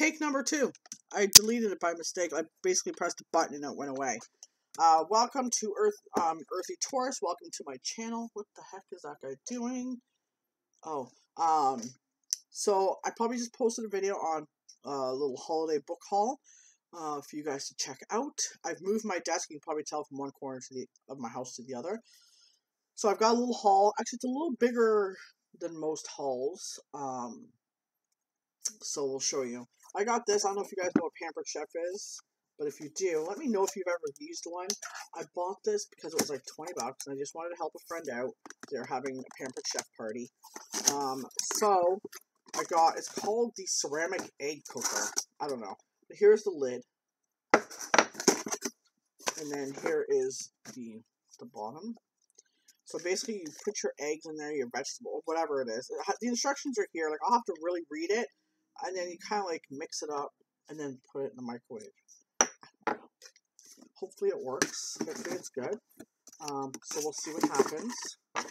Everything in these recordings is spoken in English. take number 2. I deleted it by mistake. I basically pressed a button and it went away. Welcome to Earthy Taurus. Welcome to my channel. What the heck is that guy doing? Oh, so I probably just posted a video on a little holiday book haul for you guys to check out. I've moved my desk. You can probably tell from one corner of my house to the other. So I've got a little haul. Actually, it's a little bigger than most hauls. So we'll show you. I got this. I don't know if you guys know what Pampered Chef is, but if you do, let me know if you've ever used one. I bought this because it was like 20 bucks, and I just wanted to help a friend out. They're having a Pampered Chef party. So I got, it's called the ceramic egg cooker. I don't know. But here's the lid. And then here is the bottom. So basically you put your eggs in there, your vegetable, whatever it is. The instructions are here. Like, I'll have to really read it. And then you kind of like mix it up and then put it in the microwave. Hopefully it works. Hopefully it's good. So we'll see what happens. I'm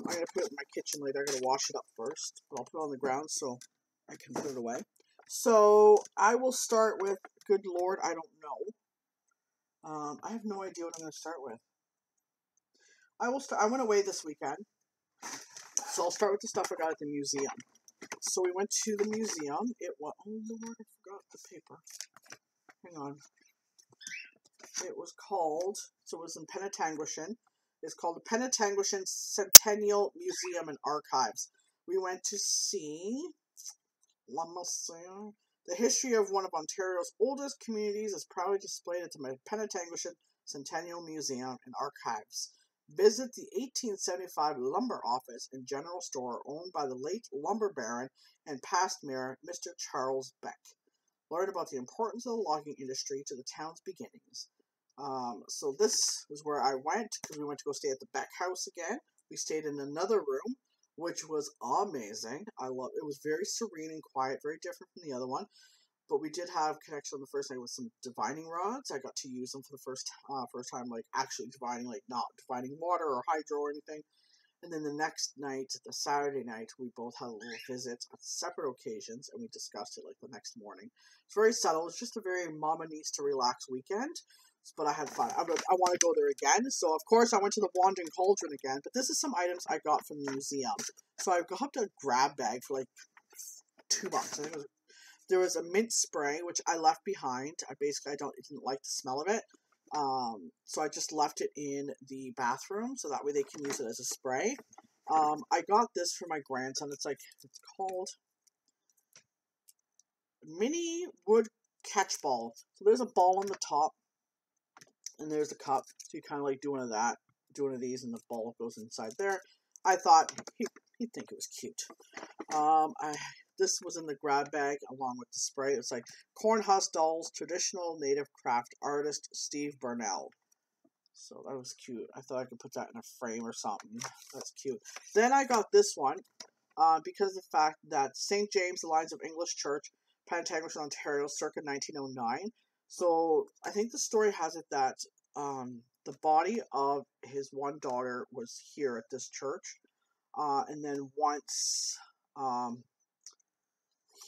going to put it in my kitchen later. I'm going to wash it up first. But I'll put it on the ground so I can put it away. So I will start with, good Lord, I don't know. I have no idea what I'm going to start with. I went away this weekend, so I'll start with the stuff I got at the museum. So we went to the museum. It was, oh Lord, I forgot the paper. Hang on. It was called, so it was in Penetanguishene. It's called the Penetanguishene Centennial Museum and Archives. We went to see, the history of one of Ontario's oldest communities is proudly displayed at the Penetanguishene Centennial Museum and Archives. Visit the 1875 lumber office and general store owned by the late lumber baron and past mayor, Mr. Charles Beck. Learn about the importance of the logging industry to the town's beginnings. So this is where I went, because we went to go stay at the Beck house again. We stayed in another room, which was amazing. I love it. It was very serene and quiet, very different from the other one. But we did have connection on the first night with some divining rods. I got to use them for the first time, like actually divining, like not divining water or hydro or anything. And then the next night, the Saturday night, we both had a little visit on separate occasions, and we discussed it like the next morning. It's very subtle. It's just a very mama needs to relax weekend. But I had fun. I want to go there again. So, of course, I went to the Wand N Cauldron again. But this is some items I got from the museum. So, I got a grab bag for, like, $2. I think it was, there was a mint spray, which I left behind. I didn't like the smell of it. So, I just left it in the bathroom. So, that way they can use it as a spray. I got this for my grandson. It's called mini wood catch ball. So, there's a ball on the top. And there's a cup, so you kind of like do one of that, do one of these, and the ball goes inside there. I thought he'd think it was cute. This was in the grab bag along with the spray. It's like Cornhusk Dolls, Traditional Native Craft Artist Steve Burnell. So that was cute. I thought I could put that in a frame or something. That's cute. Then I got this one because of the fact that St. James, the Lions of English Church, Pentagouche, Ontario, circa 1909. So, I think the story has it that the body of his one daughter was here at this church. And then once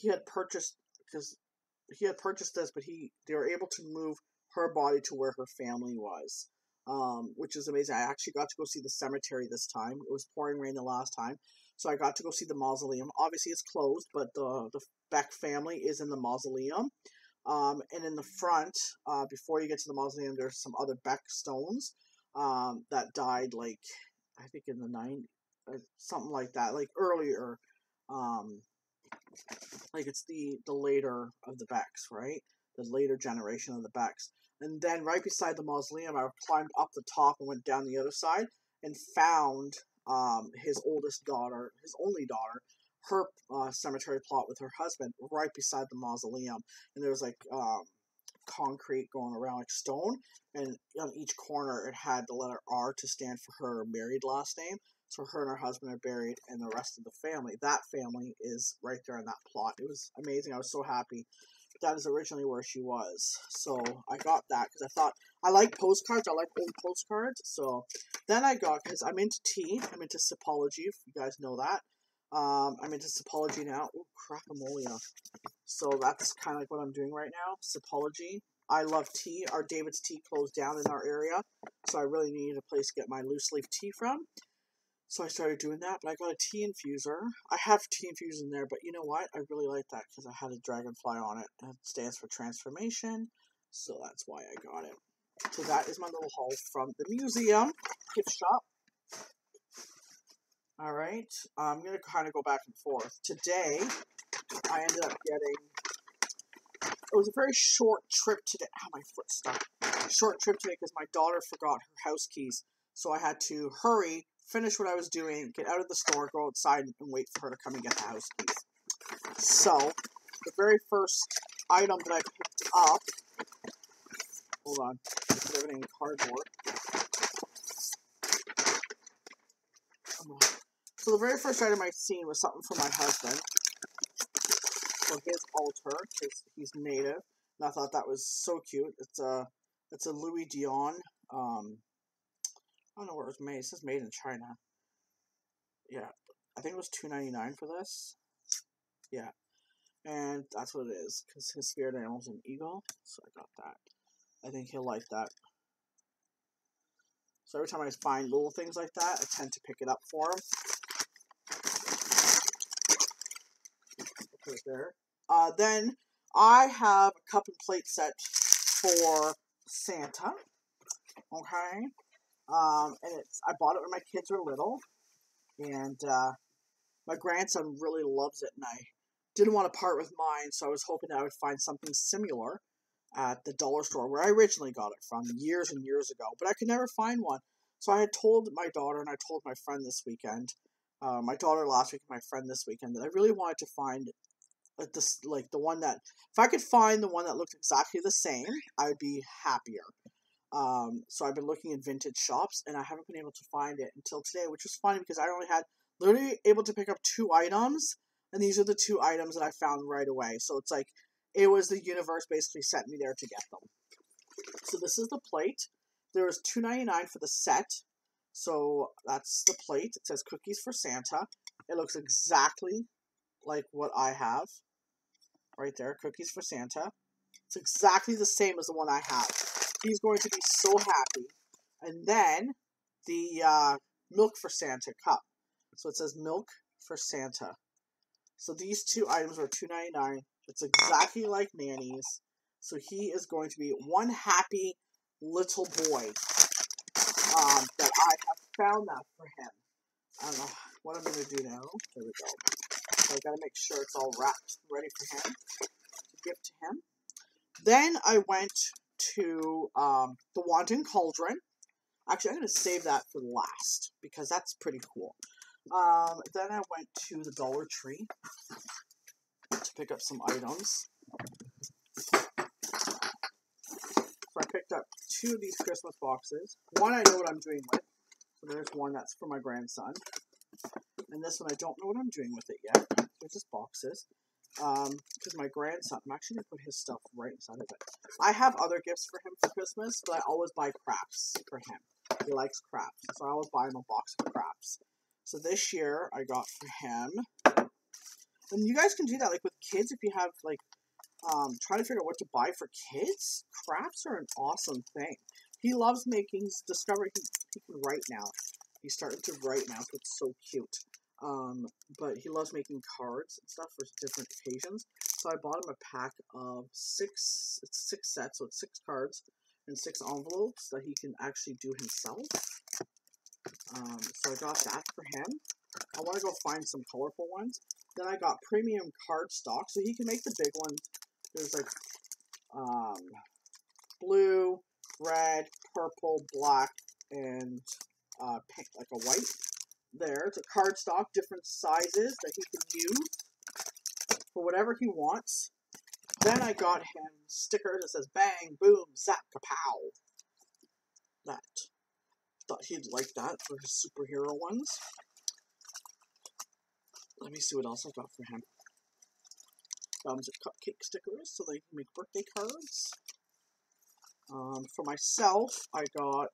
he had purchased this, but they were able to move her body to where her family was, which is amazing. I actually got to go see the cemetery this time. It was pouring rain the last time. So, I got to go see the mausoleum. Obviously, it's closed, but the Beck family is in the mausoleum. And in the front, before you get to the mausoleum, there's some other Beck stones that died, like, I think in the 90s, something like that, like earlier, like it's the later of the Becks, right? The later generation of the Becks. And then right beside the mausoleum, I climbed up the top and went down the other side and found his oldest daughter, his only daughter, her cemetery plot with her husband right beside the mausoleum. And there was like concrete going around, like stone, and on each corner it had the letter R to stand for her married last name. So her and her husband are buried, and the rest of the family, that family, is right there in that plot. It was amazing. I was so happy. That is originally where she was. So I got that because I thought, I like postcards. I like old postcards. So then I got, because I'm into tea, I'm into sipology, if you guys know that. I'm into sapology now. Ooh, crack-a-molia. So that's kind of like what I'm doing right now, sapology. I love tea. Our David's Tea closed down in our area, so I really needed a place to get my loose leaf tea from. So I started doing that, but I got a tea infuser. I have tea infusers in there, but you know what? I really like that because I had a dragonfly on it, and it stands for transformation, so that's why I got it. So that is my little haul from the museum gift shop. All right, I'm going to kind of go back and forth. Today, I ended up getting, it was a very short trip today. Ow, my foot stuck. Short trip today because my daughter forgot her house keys. So I had to hurry, finish what I was doing, get out of the store, go outside, and wait for her to come and get the house keys. So, the very first item that I picked up, hold on, put everything in cardboard. So the very first item I've seen was something for my husband, for his altar, because he's native, and I thought that was so cute. It's a Louis Dion, I don't know where it was made. It says made in China. Yeah, I think it was $2.99 for this. Yeah, and that's what it is, because his spirit animal is an eagle, so I got that. I think he'll like that. So every time I find little things like that, I tend to pick it up for him. Put it there. Then I have a cup and plate set for Santa. Okay. And I bought it when my kids were little. And my grandson really loves it, and I didn't want to part with mine, so I was hoping that I would find something similar at the dollar store where I originally got it from years and years ago, but I could never find one. So I had told my daughter and I told my friend this weekend, my daughter last week, my friend this weekend, that I really wanted to find this, like the one that, if I could find the one that looked exactly the same, I would be happier. So I've been looking in vintage shops and I haven't been able to find it until today, which was funny because I only had literally able to pick up 2 items, and these are the 2 items that I found right away. So it's like, it was the universe basically sent me there to get them. So this is the plate. There was $2.99 for the set. So that's the plate. It says Cookies for Santa. It looks exactly like what I have. Right there, Cookies for Santa. It's exactly the same as the one I have. He's going to be so happy. And then the Milk for Santa cup. So it says Milk for Santa. So these 2 items were $2.99. It's exactly like Nanny's. So he is going to be one happy little boy that I have found that for him. I don't know what I'm going to do now. There we go. So I've got to make sure it's all wrapped ready for him to give to him. Then I went to the Wand N Cauldron. Actually, I'm going to save that for last because that's pretty cool. Then I went to the Dollar Tree to pick up some items. So I picked up 2 of these Christmas boxes. One I know what I'm doing with. So there's one that's for my grandson. And this one I don't know what I'm doing with it yet. They're just boxes. Because my grandson, I'm actually going to put his stuff right inside of it. I have other gifts for him for Christmas, but I always buy crafts for him. He likes crafts. So I always buy him a box of crafts. So this year I got for him, and you guys can do that, like, with kids, if you have, like, try to figure out what to buy for kids. Crafts are an awesome thing. He loves making, he's discovering he can write now. He's starting to write now, so it's so cute. But he loves making cards and stuff for different occasions. So I bought him a pack of 6, it's 6 sets, so it's 6 cards and 6 envelopes that he can actually do himself. So I got that for him. I want to go find some colorful ones. Then I got premium cardstock, so he can make the big one. There's like blue, red, purple, black, and pink, like a white. There, it's a cardstock, different sizes that he can use for whatever he wants. Then I got him stickers that says "Bang, Boom, Zap, Kapow." That, thought he'd like that for his superhero ones. Let me see what else I got for him. Thumbs of cupcake stickers, so they can make birthday cards. For myself, I got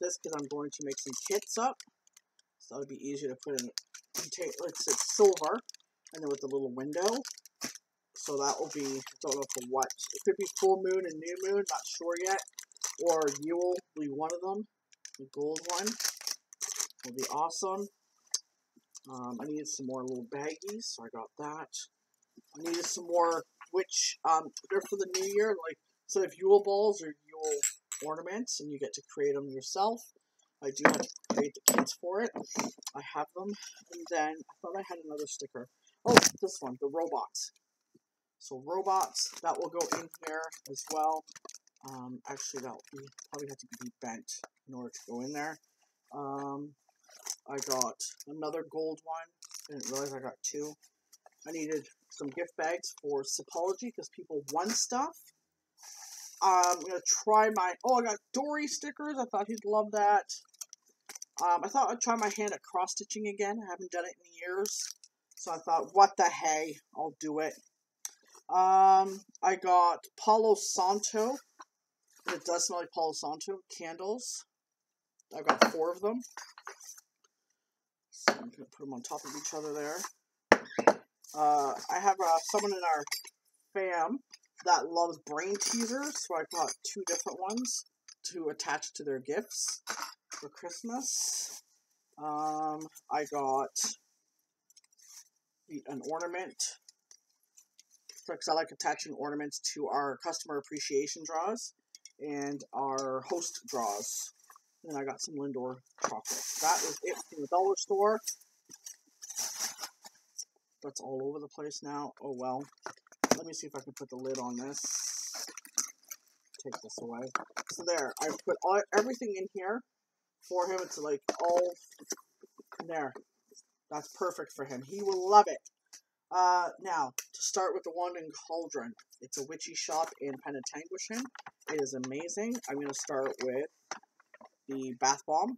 this because I'm going to make some kits up. So that would be easier to put in a container. It's silver, and then with the little window. So that will be, I don't know for what. It could be full moon and new moon, not sure yet. Or Yule will be one of them. The gold one will be awesome. I needed some more little baggies, so I got that. I needed some more, which they're for the new year, like instead of Yule balls or Yule ornaments, and you get to create them yourself. I do have to create the kits for it. I have them. And then I thought I had another sticker. Oh, this one, the robots. So robots, that will go in here as well. Actually, that will probably have to be bent in order to go in there. I got another gold one. I didn't realize I got two. I needed some gift bags for Sipology because people won stuff. I'm going to try my... Oh, I got Dory stickers. I thought he'd love that. I thought I'd try my hand at cross-stitching again. I haven't done it in years. So I thought, what the hey? I'll do it. I got Palo Santo. It does smell like Palo Santo candles. I've got four of them. So I'm going to put them on top of each other there. I have someone in our fam that loves brain teasers, so I got two different ones to attach to their gifts for Christmas. I got an ornament, because I like attaching ornaments to our customer appreciation draws and our host draws. And then I got some Lindor chocolate. That was it from the dollar store. That's all over the place now. Oh well. Let me see if I can put the lid on this. Take this away. So there. I put everything in here for him. It's like all in there. That's perfect for him. He will love it. Now, to start with the Wand N Cauldron. It's a witchy shop in Penetanguishene. It is amazing. I'm going to start with the bath bomb.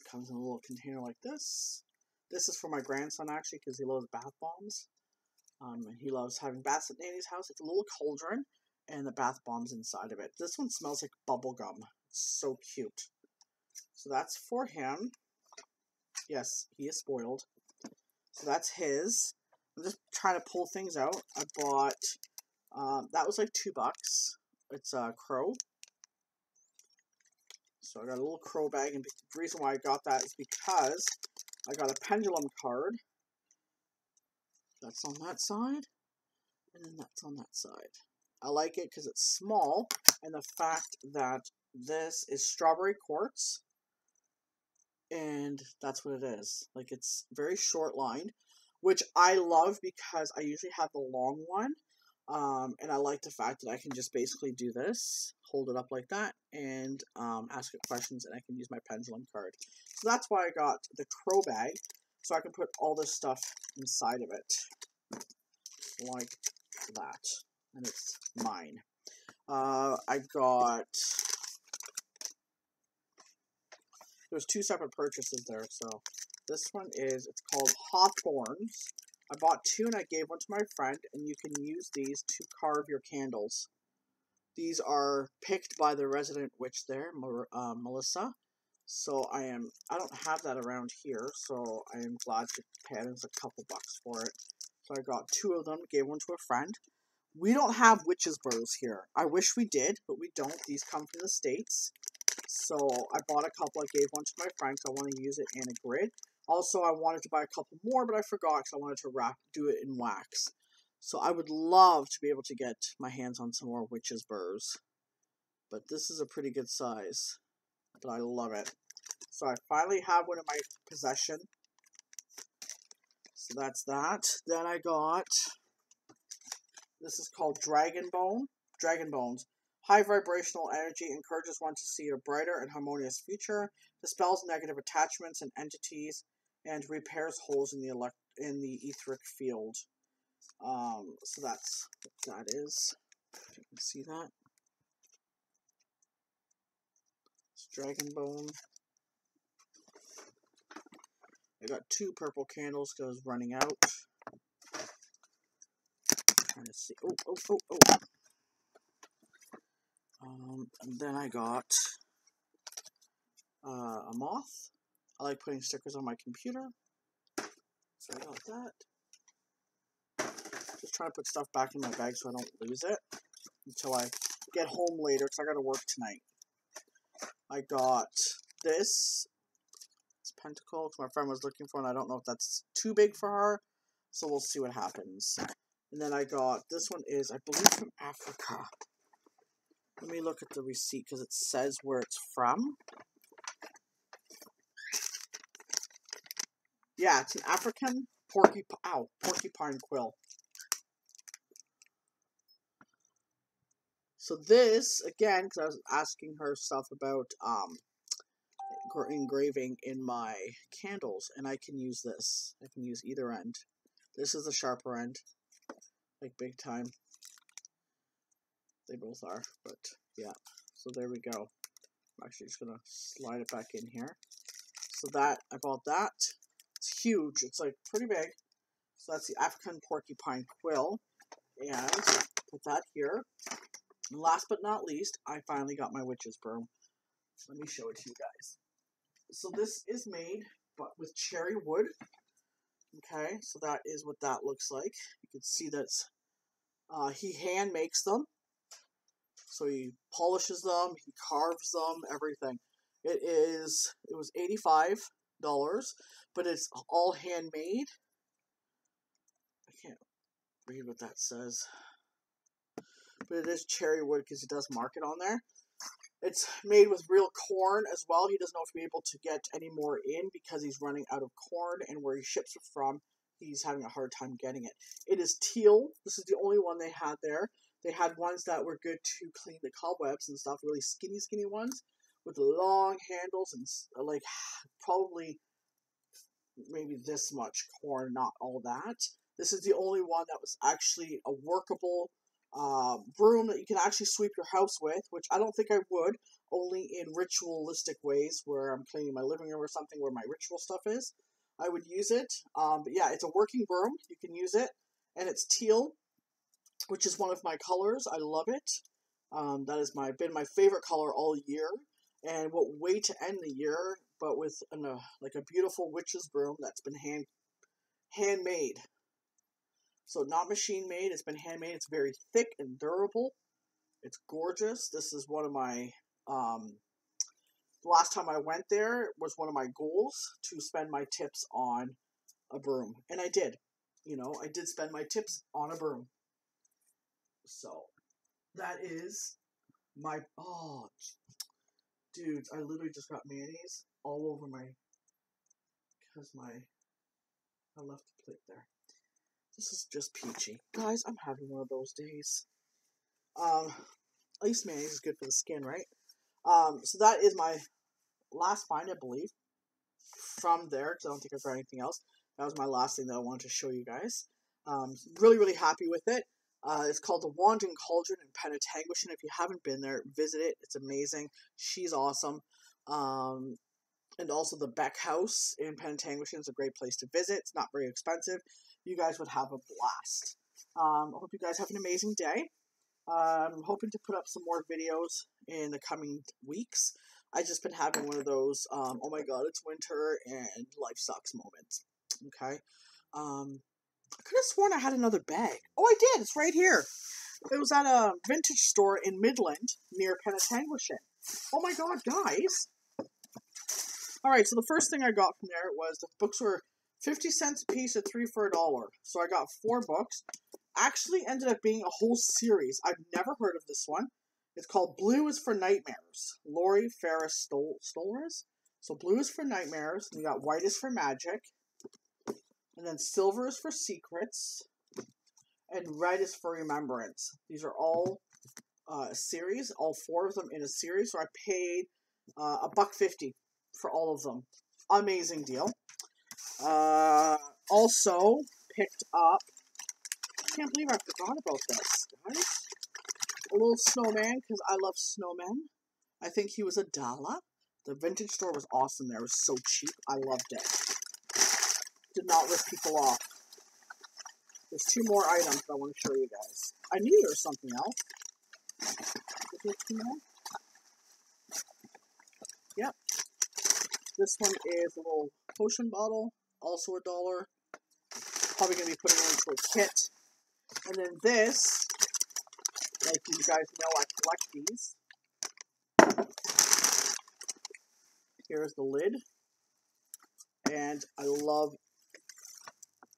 It comes in a little container like this. This is for my grandson, actually, because he loves bath bombs. He loves having baths at Nanny's house. It's a little cauldron, and the bath bomb's inside of it. This one smells like bubblegum. It's so cute. So that's for him. Yes, he is spoiled. So that's his. I'm just trying to pull things out. I bought, that was like $2. It's a crow. So I got a little crow bag, and the reason why I got that is because I got a pendulum card. That's on that side. And then that's on that side. I like it because it's small. And the fact that this is strawberry quartz. And that's what it is. Like, it's very short lined. Which I love because I usually have the long one. And I like the fact that I can just basically do this. Hold it up like that and ask it questions, and I can use my pendulum card. So that's why I got the crow bag, so I can put all this stuff inside of it like that, and it's mine. I got, there's two separate purchases there, so this one is, it's called Hawthorns. I bought two and I gave one to my friend, and you can use these to carve your candles. These are picked by the resident witch there, Melissa. So I don't have that around here, so I am glad to pay a couple bucks for it. So I got two of them, gave one to a friend. We don't have witches' burrows here. I wish we did, but we don't. These come from the States. So I bought a couple, I gave one to my friend, because I want to use it in a grid. Also, I wanted to buy a couple more, but I forgot because I wanted to do it in wax. So I would love to be able to get my hands on some more witches' burrs. But this is a pretty good size. But I love it. So I finally have one in my possession. So that's that. Then I got... This is called Dragon Bone. Dragon Bones. High vibrational energy encourages one to see a brighter and harmonious future. Dispels negative attachments and entities. And repairs holes in the etheric field. So that's what that is. If you can see that. It's Dragon Bone. I got two purple candles because I was running out. Trying to see. Oh. And then I got a moth. I like putting stickers on my computer. So I got that. Just trying to put stuff back in my bag so I don't lose it until I get home later, because I got to work tonight. I got this. It's pentacle, because my friend was looking for, and I don't know if that's too big for her. So we'll see what happens. And then I got, this one is, I believe, from Africa. Let me look at the receipt, because it says where it's from. Yeah, it's an African porcupine quill. So this, again, because I was asking her stuff about engraving in my candles, and I can use this. I can use either end. This is the sharper end, like big time. They both are, but yeah. So there we go. I'm actually just going to slide it back in here. So that, I bought that. It's huge. It's like pretty big. So that's the African porcupine quill. And put that here. And last but not least, I finally got my witch's broom. Let me show it to you guys. So this is made but with cherry wood. Okay, so that is what that looks like. You can see that's, he hand makes them. So he polishes them, he carves them, everything. It was $85, but it's all handmade. I can't read what that says. But it is cherry wood, because he does mark it on there. It's made with real corn as well. He doesn't know if he'll be able to get any more in because he's running out of corn, and where he ships it from, he's having a hard time getting it. It is teal. This is the only one they had there. They had ones that were good to clean the cobwebs and stuff, really skinny ones with long handles and like probably maybe this much corn, not all that. This is the only one that was actually a workable broom that you can actually sweep your house with, which I don't think I would, only in ritualistic ways where I'm cleaning my living room or something where my ritual stuff is. I would use it. But yeah, it's a working broom. You can use it, and it's teal, which is one of my colors. I love it. That has been my favorite color all year, and what way to end the year, but with like a beautiful witch's broom that's been handmade. So not machine made, it's been handmade. It's very thick and durable. It's gorgeous. This is one of my, last time I went there, it was one of my goals to spend my tips on a broom. And I did, I did spend my tips on a broom. So that is my, oh, dudes, I literally just got mayonnaise all over I left the plate there. This is just peachy. Guys, I'm having one of those days. At least mayonnaise is good for the skin, right? So that is my last find, I believe, from there, because I don't think I've got anything else. That was my last thing that I wanted to show you guys. Really, really happy with it. It's called the Wand N Cauldron in Penetanguishene, and if you haven't been there, visit it. It's amazing. She's awesome. And also the Beck house in Penetanguishene is a great place to visit. It's not very expensive. You guys would have a blast. I hope you guys have an amazing day. I'm hoping to put up some more videos in the coming weeks. I've just been having one of those, oh my god, it's winter and life sucks moments. Okay? I could have sworn I had another bag. Oh, I did. It's right here. It was at a vintage store in Midland near Penetanguishene. Oh my god, guys. Alright, so the first thing I got from there was the books were 50 cents a piece or 3 for $1. So I got 4 books. Actually ended up being a whole series. I've never heard of this one. It's called Blue is for Nightmares. Laurie Faria Stolarz. So Blue is for Nightmares. And you got White is for Magic. And then Silver is for Secrets. And Red is for Remembrance. These are all a series. All 4 of them in a series. So I paid $1.50 for all of them. Amazing deal. Also picked up, I can't believe I forgot about this, guys. A little snowman, because I love snowmen. I think he was $1. The vintage store was awesome there. It was so cheap. I loved it. Did not rip people off. There's 2 more items that I want to show you guys. I knew there was something else. Is there 2 more? Yep. This one is a little potion bottle, also $1. Probably going to be putting it into a kit. And then this, like you guys know, I collect these. Here's the lid. And I love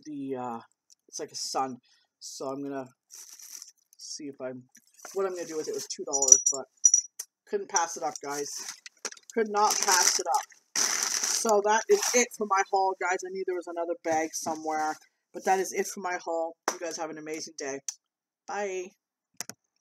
the, it's like a sun. So I'm going to see if I'm, what I'm going to do with it was $2, but couldn't pass it up, guys. Could not pass it up. So that is it for my haul, guys. I knew there was another bag somewhere, but that is it for my haul. You guys have an amazing day. Bye.